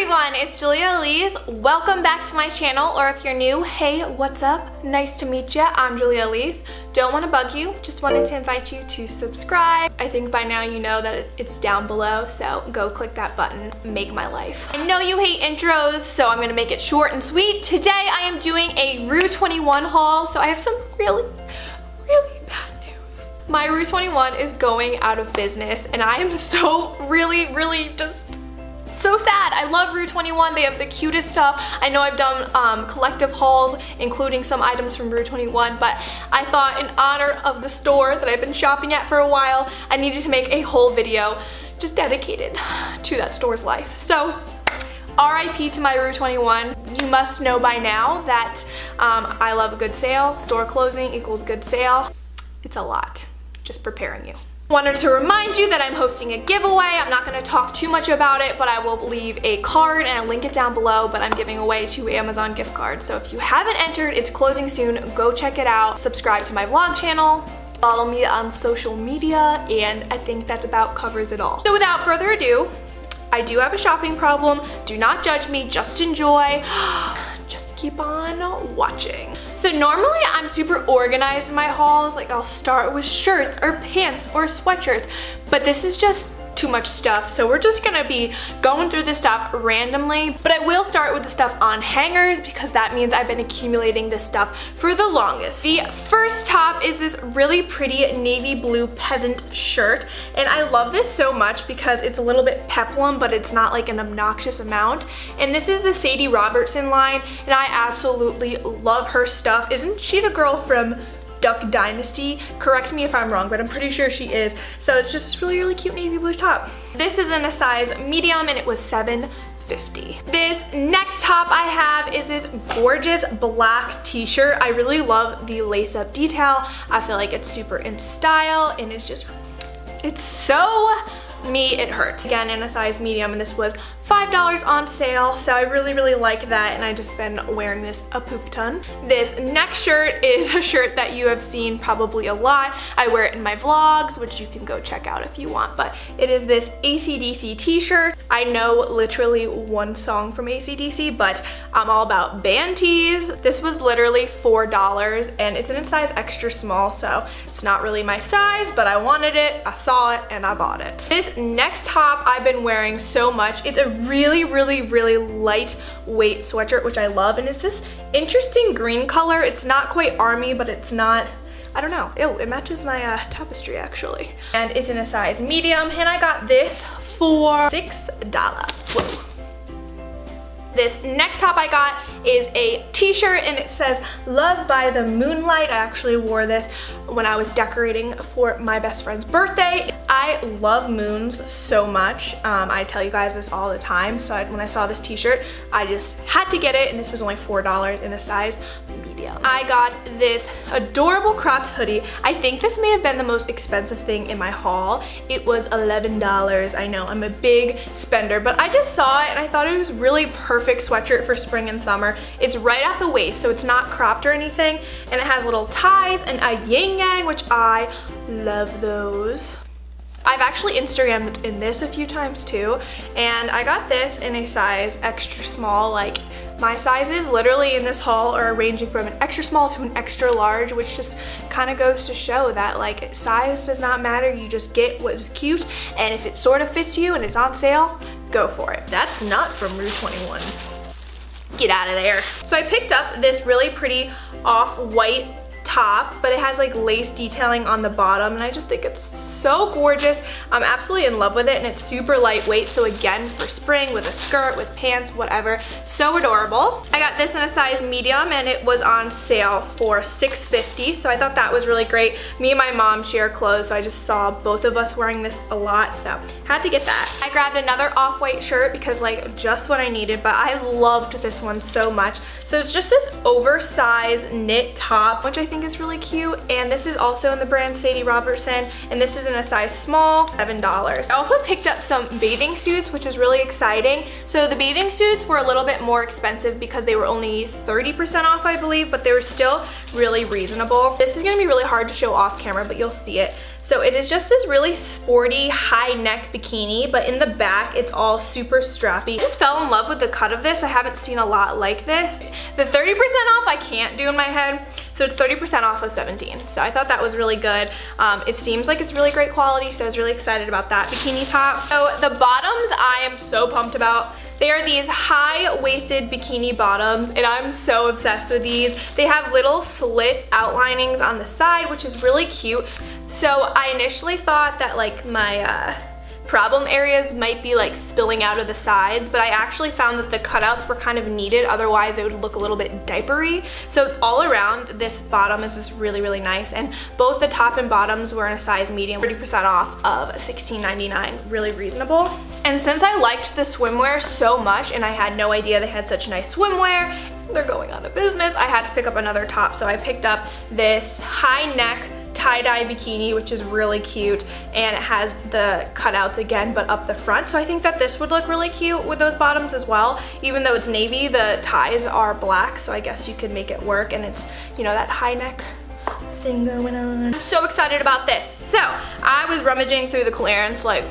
everyone, it's Julia Elise. Welcome back to my channel, or if you're new, hey, what's up? Nice to meet ya. I'm Julia Elise. Don't want to bug you, just wanted to invite you to subscribe. I think by now you know that it's down below, so go click that button, make my life. I know you hate intros, so I'm gonna make it short and sweet. Today I am doing a Rue 21 haul, so I have some really bad. My Rue 21 is going out of business, and I am so really just so sad. I love Rue 21. They have the cutest stuff. I know I've done collective hauls, including some items from Rue 21, but I thought in honor of the store that I've been shopping at for a while, I needed to make a whole video just dedicated to that store's life. So RIP to my Rue 21. You must know by now that I love a good sale. Store closing equals good sale. It's a lot. Just preparing you. Wanted to remind you that I'm hosting a giveaway. I'm not gonna talk too much about it, but I will leave a card and I'll link it down below, but I'm giving away 2 Amazon gift cards. So if you haven't entered, it's closing soon, go check it out. Subscribe to my vlog channel, follow me on social media, and I think that's about covers it all. So without further ado, I do have a shopping problem. Do not judge me, just enjoy. Just keep on watching. So normally I'm super organized in my hauls, like I'll start with shirts or pants or sweatshirts, but this is just too much stuff, so we're just gonna be going through this stuff randomly. But I will start with the stuff on hangers because that means I've been accumulating this stuff for the longest. The first top is this really pretty navy blue peasant shirt, and I love this so much because it's a little bit peplum, but it's not like an obnoxious amount. And this is the Sadie Robertson line, and I absolutely love her stuff. Isn't she the girl from Duck Dynasty? Correct me if I'm wrong, but I'm pretty sure she is. So it's just this really cute navy blue top. This is in a size medium and it was $7.50. This next top I have is this gorgeous black t-shirt. I really love the lace-up detail. I feel like it's super in style and it's just, it's so me, it hurts. Again, in a size medium, and this was $5 on sale, so I really like that, and I just been wearing this a poop ton. This next shirt is a shirt that you have seen probably a lot. I wear it in my vlogs, which you can go check out if you want, but it is this AC/DC t-shirt. I know literally one song from AC/DC, but I'm all about band tees. This was literally $4, and it's in a size extra small, so it's not really my size, but I wanted it, I saw it, and I bought it. This next top I've been wearing so much. It's a really lightweight sweatshirt, which I love, and it's this interesting green color. It's not quite army, but it's not, I don't know. Ew, it matches my tapestry actually. And it's in a size medium, and I got this for $6. Whoa. This next top I got is a t-shirt, and it says Love by the Moonlight. I actually wore this when I was decorating for my best friend's birthday. I love moons so much. I tell you guys this all the time, so when I saw this t-shirt, I just had to get it, and this was only $4 in a size medium. I got this adorable cropped hoodie. I think this may have been the most expensive thing in my haul. It was $11. I know, I'm a big spender, but I just saw it, and I thought it was really perfect sweatshirt for spring and summer. It's right at the waist, so it's not cropped or anything, and it has little ties and a yin yang, which I love those. I've actually Instagrammed in this a few times too, and I got this in a size extra small. Like, my sizes literally in this haul are ranging from an extra small to an extra large, which just kind of goes to show that like size does not matter. You just get what's cute, and if it sort of fits you and it's on sale, go for it. That's not from Rue 21. Get out of there. So I picked up this really pretty off-white top, but it has like lace detailing on the bottom, and I just think it's so gorgeous. I'm absolutely in love with it, and it's super lightweight, so again, for spring, with a skirt, with pants, whatever, so adorable. I got this in a size medium, and it was on sale for $6.50, so I thought that was really great. Me and my mom share clothes, so I just saw both of us wearing this a lot, so had to get that. I grabbed another off-white shirt because like just what I needed, but I loved this one so much. So it's just this oversized knit top, which I think is really cute, and this is also in the brand Sadie Robertson, and this is in a size small, $7. I also picked up some bathing suits, which was really exciting. So the bathing suits were a little bit more expensive because they were only 30% off, I believe, but they were still really reasonable. This is gonna be really hard to show off camera, but you'll see it. So it is just this really sporty high neck bikini, but in the back it's all super strappy. I just fell in love with the cut of this. I haven't seen a lot like this. The 30% off I can't do in my head, so it's 30% off of $17. So I thought that was really good. It seems like it's really great quality, so I was really excited about that bikini top. So the bottoms I am so pumped about. They are these high-waisted bikini bottoms, and I'm so obsessed with these. They have little slit outlinings on the side, which is really cute. So I initially thought that like my problem areas might be like spilling out of the sides, but I actually found that the cutouts were kind of needed, otherwise it would look a little bit diapery. So all around, this bottom is just really, really nice, and both the top and bottoms were in a size medium, 30% off of $16.99, really reasonable. And since I liked the swimwear so much, and I had no idea they had such nice swimwear, they're going out of business, I had to pick up another top, so I picked up this high neck tie-dye bikini, which is really cute, and it has the cutouts again but up the front. So I think that this would look really cute with those bottoms as well. Even though it's navy, the ties are black, so I guess you could make it work, and it's, you know, that high neck thing going on. I'm so excited about this. So I was rummaging through the clearance, like,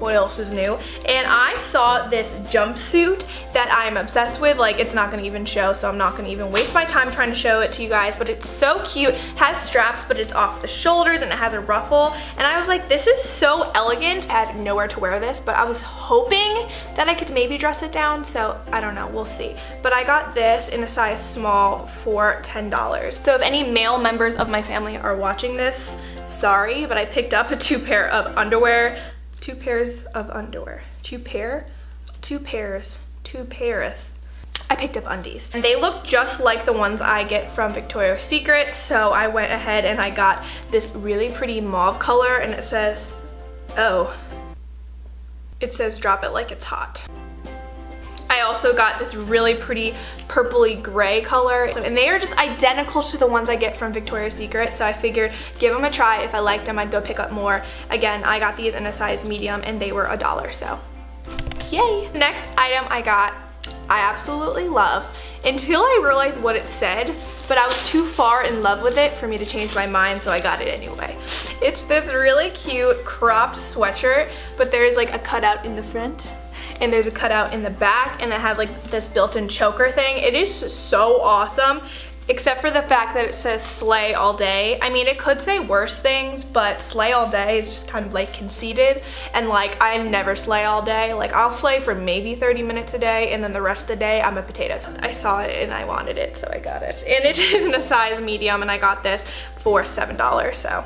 what else is new? And I saw this jumpsuit that I'm obsessed with. Like, it's not gonna even show, so I'm not gonna even waste my time trying to show it to you guys, but it's so cute. It has straps, but it's off the shoulders, and it has a ruffle. And I was like, this is so elegant. I had nowhere to wear this, but I was hoping that I could maybe dress it down, so I don't know, we'll see. But I got this in a size small for $10. So if any male members of my family are watching this, sorry, but I picked up two pairs of underwear. I picked up undies, and they look just like the ones I get from Victoria's Secret, so I went ahead and I got this really pretty mauve color, and it says, oh, it says drop it like it's hot. I also got this really pretty purpley gray color, and they are just identical to the ones I get from Victoria's Secret, so I figured give them a try. If I liked them, I'd go pick up more. Again, I got these in a size medium, and they were $1, so yay. Next item I got, I absolutely love, until I realized what it said, but I was too far in love with it for me to change my mind, so I got it anyway. It's this really cute cropped sweatshirt, but there's like a cutout in the front, and there's a cutout in the back, and it has like this built-in choker thing. It is so awesome, except for the fact that it says slay all day. I mean, it could say worse things, but slay all day is just kind of like conceited, and like, I never slay all day. Like, I'll slay for maybe 30 minutes a day, and then the rest of the day I'm a potato. I saw it and I wanted it, so I got it, and it is in a size medium, and I got this for $7, so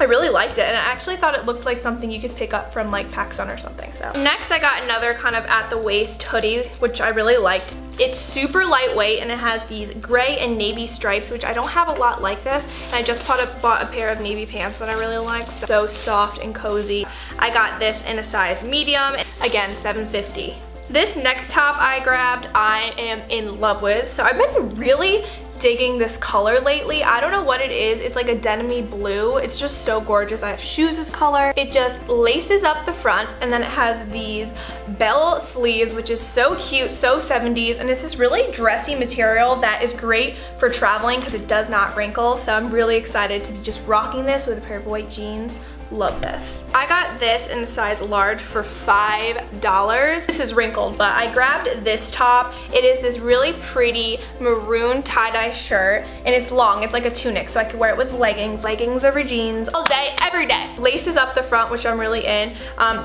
I really liked it, and I actually thought it looked like something you could pick up from like Pacsun or something, so. Next, I got another kind of at the waist hoodie, which I really liked. It's super lightweight, and it has these gray and navy stripes, which I don't have a lot like this, and I just bought a pair of navy pants that I really like. So soft and cozy. I got this in a size medium, again, $7.50. This next top I grabbed, I am in love with, so I've been really digging this color lately. I don't know what it is. It's like a denim-y blue. It's just so gorgeous. I have shoes this color. It just laces up the front, and then it has these bell sleeves, which is so cute, so 70s, and it's this really dressy material that is great for traveling because it does not wrinkle, so I'm really excited to be just rocking this with a pair of white jeans. Love this. I got this in a size large for $5. This is wrinkled, but I grabbed this top. It is this really pretty maroon tie-dye shirt, and it's long. It's like a tunic, so I could wear it with leggings, leggings over jeans, all day, every day. Laces up the front, which I'm really in.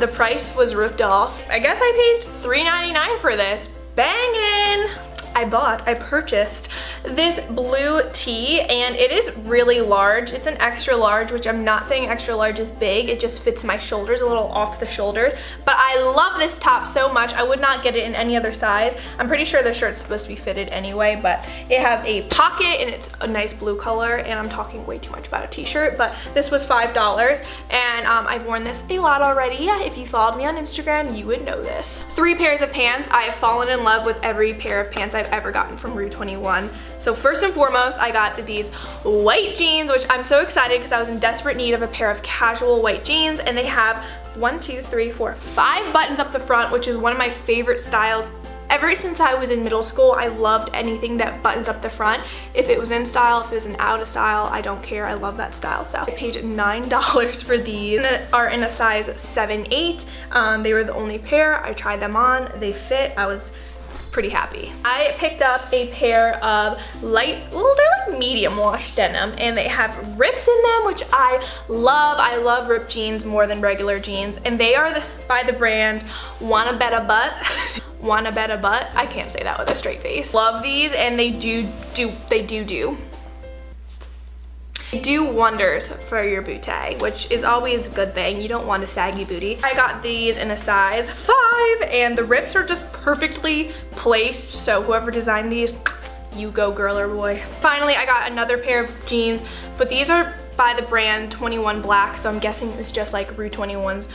The price was ripped off. I guess I paid $3.99 for this. Bangin'! I purchased this blue tee, and it is really large. It's an extra large, which I'm not saying extra large is big. It just fits my shoulders, a little off the shoulders. But I love this top so much. I would not get it in any other size. I'm pretty sure the shirt's supposed to be fitted anyway, but it has a pocket, and it's a nice blue color, and I'm talking way too much about a t-shirt, but this was $5, and I've worn this a lot already. Yeah, if you followed me on Instagram, you would know this. 3 pairs of pants. I have fallen in love with every pair of pants I've ever gotten from Rue 21. So first and foremost, I got these white jeans, which I'm so excited because I was in desperate need of a pair of casual white jeans, and they have 5 buttons up the front, which is one of my favorite styles Ever since I was in middle school, I loved anything that buttons up the front. If it was in style, if it was an out of style, I don't care. I love that style. So I paid $9 for these. They are in a size 7/8. They were the only pair. I tried them on. They fit. I was pretty happy. I picked up a pair of light, well, they're like medium wash denim, and they have rips in them, which I love. I love ripped jeans more than regular jeans, and they are by the brand Wanna Bet a Butt. Wanna Bet a Butt? I can't say that with a straight face. Love these, and they do wonders for your bootay, which is always a good thing. You don't want a saggy booty. I got these in a size 5, and the rips are just perfectly placed, so whoever designed these, you go girl or boy. Finally, I got another pair of jeans, but these are by the brand 21 Black, so I'm guessing it's just like Rue 21's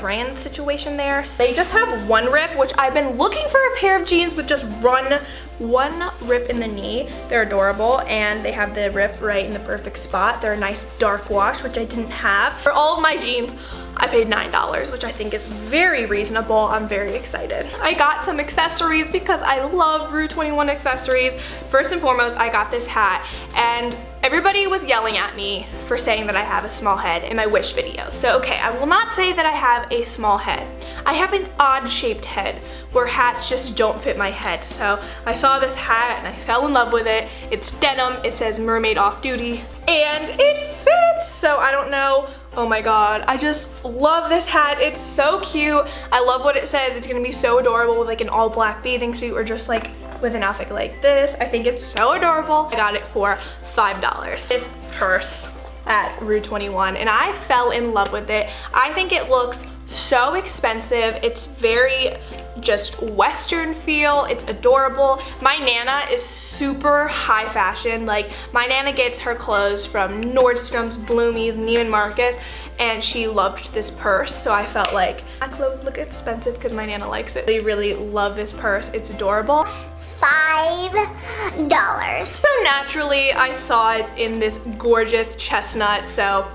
brand situation there. So they just have one rip, which I've been looking for a pair of jeans with just one rip in the knee. They're adorable, and they have the rip right in the perfect spot. They're a nice dark wash, which I didn't have. For all of my jeans, I paid $9, which I think is very reasonable. I'm very excited. I got some accessories because I love Rue 21 accessories. First and foremost, I got this hat, and everybody was yelling at me for saying that I have a small head in my Wish video. So okay, I will not say that I have a small head. I have an odd shaped head where hats just don't fit my head. So I saw this hat and I fell in love with it. It's denim, it says Mermaid Off Duty, and it fits, so I don't know. Oh my god, I just love this hat. It's so cute. I love what it says. It's gonna be so adorable with like an all black bathing suit or just like with an outfit like this. I think it's so adorable. I got it for $5. This purse at Rue 21, and I fell in love with it. I think it looks so expensive. It's very just Western feel. It's adorable. My Nana is super high fashion. Like, my Nana gets her clothes from Nordstrom's, Bloomingdale's, Neiman Marcus, and she loved this purse, so I felt like my clothes look expensive because my Nana likes it. They really love this purse. It's adorble. $5. So naturally, I saw it in this gorgeous chestnut, so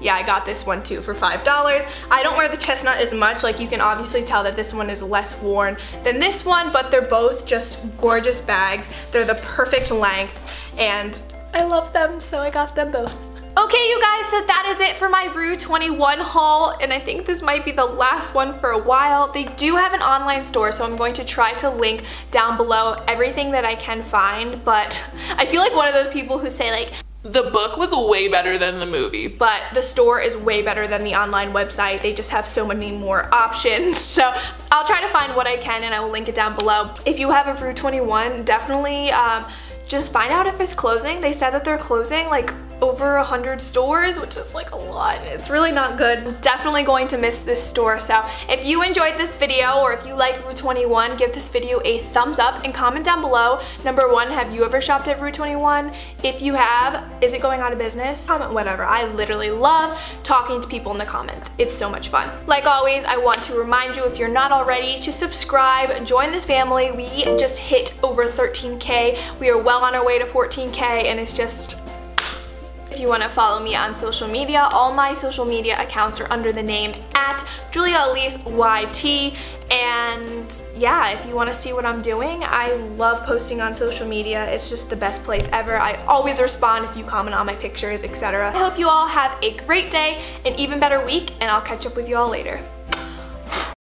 yeah, I got this one too for $5. I don't wear the chestnut as much. Like, you can obviously tell that this one is less worn than this one, but they're both just gorgeous bags. They're the perfect length, and I love them, so I got them both. Okay, you guys, so that is it for my Rue 21 haul, and I think this might be the last one for a while. They do have an online store, so I'm going to try to link down below everything that I can find, but I feel like one of those people who say like, the book was way better than the movie. But the store is way better than the online website. They just have so many more options. So I'll try to find what I can, and I will link it down below. If you have a Rue 21, definitely just find out if it's closing. They said that they're closing like over 100 stores, which is like a lot. It's really not good. Definitely going to miss this store. So if you enjoyed this video, or if you like Rue 21, give this video a thumbs up and comment down below. Number 1, have you ever shopped at Rue 21? If you have, is it going out of business? Comment whatever. I literally love talking to people in the comments. It's so much fun. Like always, I want to remind you, if you're not already, to subscribe, join this family. We just hit over 13K. We are well on our way to 14K, and it's just, if you want to follow me on social media, all my social media accounts are under the name @JuliaEliseYT. And yeah, if you want to see what I'm doing, I love posting on social media. It's just the best place ever. I always respond if you comment on my pictures, etc. I hope you all have a great day, an even better week, and I'll catch up with you all later.